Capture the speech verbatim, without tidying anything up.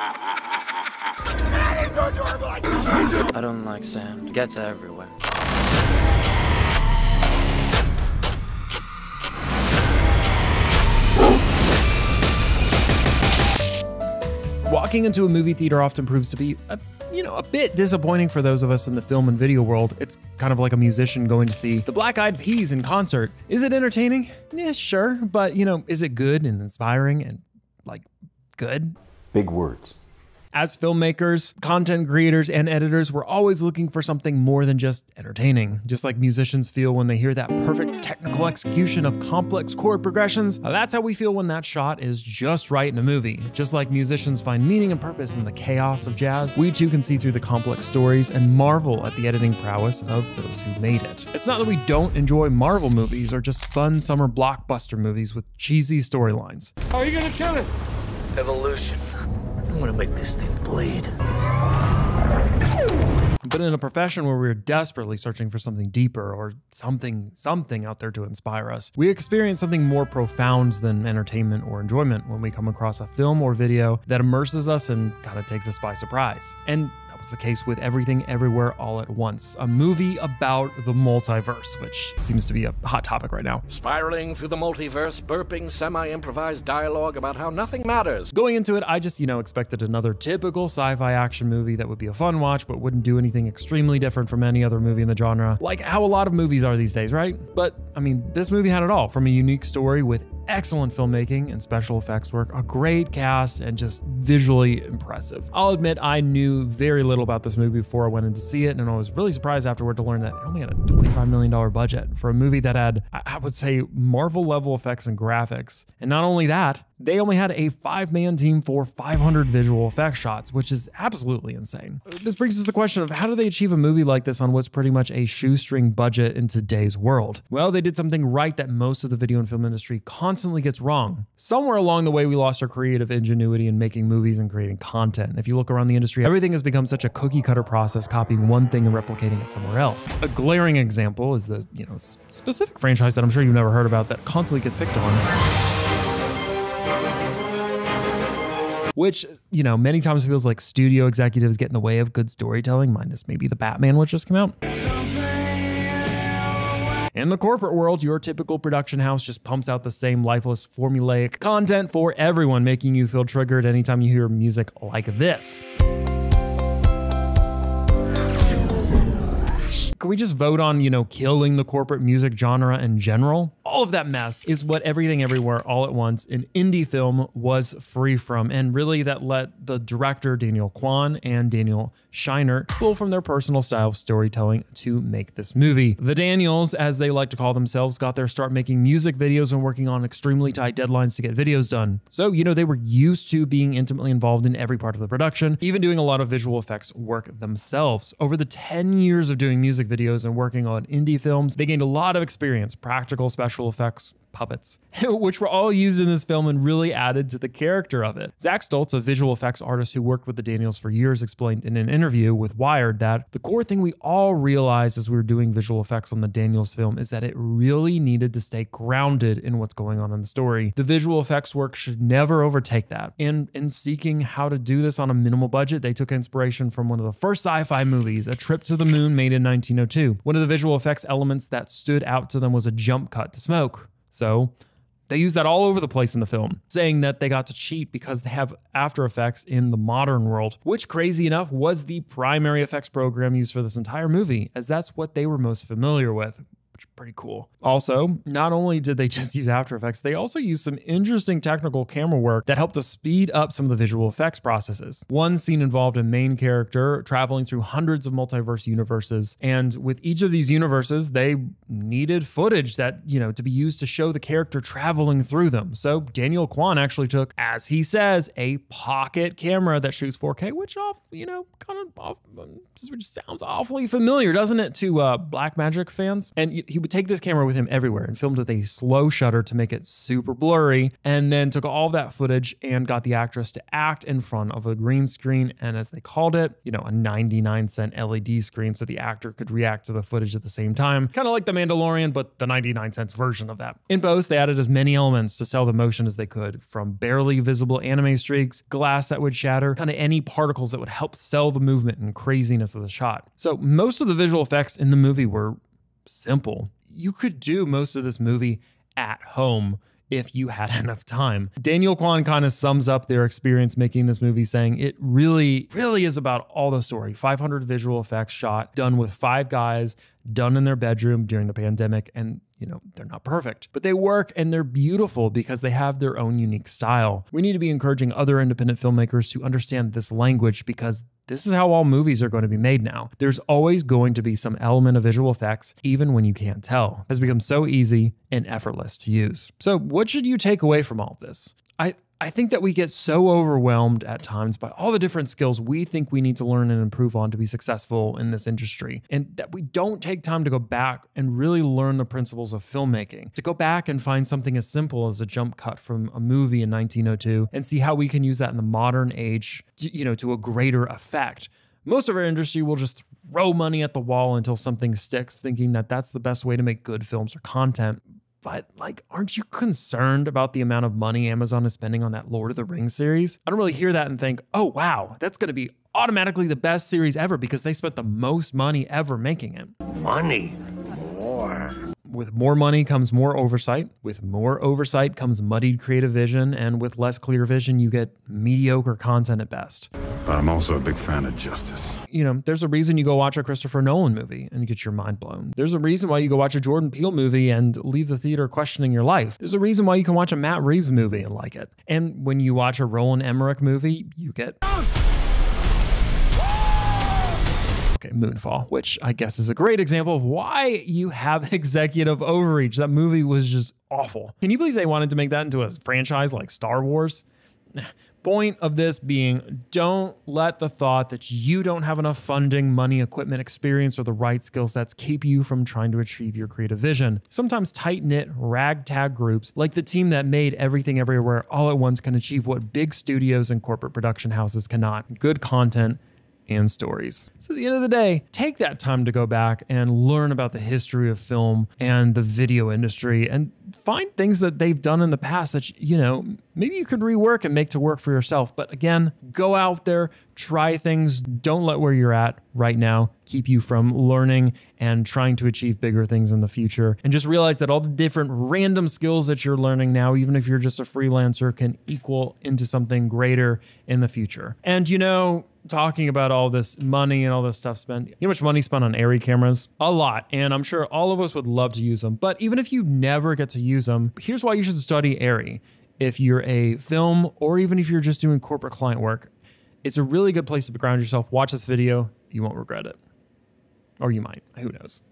That is so adorable! I don't like sand. It gets everywhere. Walking into a movie theater often proves to be a, you know, a bit disappointing for those of us in the film and video world. It's kind of like a musician going to see the Black Eyed Peas in concert. Is it entertaining? Yeah, sure, but you know, is it good and inspiring and like good? Big words. As filmmakers, content creators, and editors, we're always looking for something more than just entertaining. Just like musicians feel when they hear that perfect technical execution of complex chord progressions, that's how we feel when that shot is just right in a movie. Just like musicians find meaning and purpose in the chaos of jazz, we too can see through the complex stories and marvel at the editing prowess of those who made it. It's not that we don't enjoy Marvel movies or just fun summer blockbuster movies with cheesy storylines. How are you gonna kill it? Evolution. I'm gonna make this thing bleed. But in a profession where we're desperately searching for something deeper or something, something out there to inspire us, we experience something more profound than entertainment or enjoyment when we come across a film or video that immerses us and kind of takes us by surprise. And that was the case with Everything Everywhere All at Once, a movie about the multiverse, which seems to be a hot topic right now. Spiraling through the multiverse, burping semi-improvised dialogue about how nothing matters. Going into it, I just, you know, expected another typical sci-fi action movie that would be a fun watch, but wouldn't do anything Anything extremely different from any other movie in the genre, like how a lot of movies are these days, right? But I mean, this movie had it all, from a unique story with excellent filmmaking and special effects work, a great cast, and just visually impressive. I'll admit I knew very little about this movie before I went in to see it, and I was really surprised afterward to learn that it only had a twenty-five million dollar budget for a movie that had, I would say, Marvel level effects and graphics. And not only that, they only had a five-man team for five hundred visual effects shots, which is absolutely insane. This brings us to the question of how do they achieve a movie like this on what's pretty much a shoestring budget in today's world? Well, they did something right that most of the video and film industry constantly gets wrong. Somewhere along the way, we lost our creative ingenuity in making movies and creating content. If you look around the industry, everything has become such a cookie-cutter process, copying one thing and replicating it somewhere else. A glaring example is the, you know, specific franchise that I'm sure you've never heard about that constantly gets picked on, which, you know, many times feels like studio executives get in the way of good storytelling, minus maybe the Batman, which just came out. In the corporate world, your typical production house just pumps out the same lifeless, formulaic content for everyone, making you feel triggered anytime you hear music like this. Can we just vote on, you know, killing the corporate music genre in general? All of that mess is what Everything Everywhere All at Once, an indie film, was free from. And really that let the director Daniel Kwan and Daniel Scheinert pull from their personal style of storytelling to make this movie. The Daniels, as they like to call themselves, got their start making music videos and working on extremely tight deadlines to get videos done. So, you know, they were used to being intimately involved in every part of the production, even doing a lot of visual effects work themselves. Over the ten years of doing music videos and working on indie films, they gained a lot of experience, practical special effects, puppets, which were all used in this film and really added to the character of it. Zach Stoltz, a visual effects artist who worked with the Daniels for years, explained in an interview with Wired that the core thing we all realized as we were doing visual effects on the Daniels film is that it really needed to stay grounded in what's going on in the story. The visual effects work should never overtake that. And in seeking how to do this on a minimal budget, they took inspiration from one of the first sci-fi movies, A Trip to the Moon, made in nineteen oh two. One of the visual effects elements that stood out to them was a jump cut to smoke. So they use that all over the place in the film, saying that they got to cheat because they have After Effects in the modern world, which, crazy enough, was the primary effects program used for this entire movie, as that's what they were most familiar with. Pretty cool. Also, not only did they just use After Effects, they also used some interesting technical camera work that helped to speed up some of the visual effects processes. One scene involved a main character traveling through hundreds of multiverse universes, and with each of these universes, they needed footage that, you know, to be used to show the character traveling through them. So Daniel Kwan actually took, as he says, a pocket camera that shoots four K, which off, you know, kind of off, which sounds awfully familiar, doesn't it, to uh, Blackmagic fans? And he would take this camera with him everywhere and filmed with a slow shutter to make it super blurry, and then took all that footage and got the actress to act in front of a green screen, and as they called it, you know, a ninety-nine cent L E D screen, so the actor could react to the footage at the same time. Kind of like The Mandalorian, but the ninety-nine cents version of that. In post, they added as many elements to sell the motion as they could, from barely visible anime streaks, glass that would shatter, kind of any particles that would help sell the movement and craziness of the shot. So most of the visual effects in the movie were simple. You could do most of this movie at home if you had enough time. Daniel Kwan kind of sums up their experience making this movie, saying it really, really is about all the story. five hundred visual effects shot, done with five guys, done in their bedroom during the pandemic, and you know, they're not perfect, but they work and they're beautiful because they have their own unique style. We need to be encouraging other independent filmmakers to understand this language, because this is how all movies are going to be made now. There's always going to be some element of visual effects, even when you can't tell. It has become so easy and effortless to use. So what should you take away from all of this? I, I think that we get so overwhelmed at times by all the different skills we think we need to learn and improve on to be successful in this industry, and that we don't take time to go back and really learn the principles of filmmaking, to go back and find something as simple as a jump cut from a movie in nineteen oh two and see how we can use that in the modern age, to, you know, to a greater effect. Most of our industry will just throw money at the wall until something sticks, thinking that that's the best way to make good films or content. But like, aren't you concerned about the amount of money Amazon is spending on that Lord of the Rings series? I don't really hear that and think, oh, wow, that's going to be automatically the best series ever because they spent the most money ever making it. Money. More. With more money comes more oversight. With more oversight comes muddied creative vision. And with less clear vision, you get mediocre content at best. But I'm also a big fan of justice. You know, there's a reason you go watch a Christopher Nolan movie and you get your mind blown. There's a reason why you go watch a Jordan Peele movie and leave the theater questioning your life. There's a reason why you can watch a Matt Reeves movie and like it. And when you watch a Roland Emmerich movie, you get... Okay, Moonfall, which I guess is a great example of why you have executive overreach. That movie was just awful. Can you believe they wanted to make that into a franchise like Star Wars? Point of this being, don't let the thought that you don't have enough funding, money, equipment, experience, or the right skill sets keep you from trying to achieve your creative vision. Sometimes tight-knit ragtag groups like the team that made Everything Everywhere All at Once can achieve what big studios and corporate production houses cannot. Good content and stories. So at the end of the day, take that time to go back and learn about the history of film and the video industry, and find things that they've done in the past that, you know, maybe you could rework and make to work for yourself. But again, go out there, try things. Don't let where you're at right now keep you from learning and trying to achieve bigger things in the future. And just realize that all the different random skills that you're learning now, even if you're just a freelancer, can equal into something greater in the future. And you know, talking about all this money and all this stuff spent, you know how much money spent on ARRI cameras? A lot. And I'm sure all of us would love to use them. But even if you never get to use them, here's why you should study ARRI. If you're a film, or even if you're just doing corporate client work, it's a really good place to ground yourself. Watch this video. You won't regret it. Or you might. Who knows?